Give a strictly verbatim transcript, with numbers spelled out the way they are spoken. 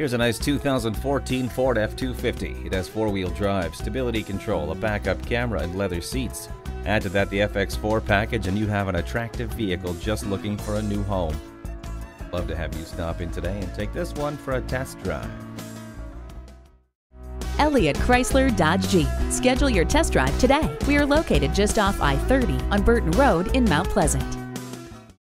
Here's a nice two thousand fourteen Ford F two fifty. It has four-wheel drive, stability control, a backup camera, and leather seats. Add to that the F X four package and you have an attractive vehicle just looking for a new home. Love to have you stop in today and take this one for a test drive. Elliott Chrysler Dodge Jeep. Schedule your test drive today. We are located just off I thirty on Burton Road in Mount Pleasant.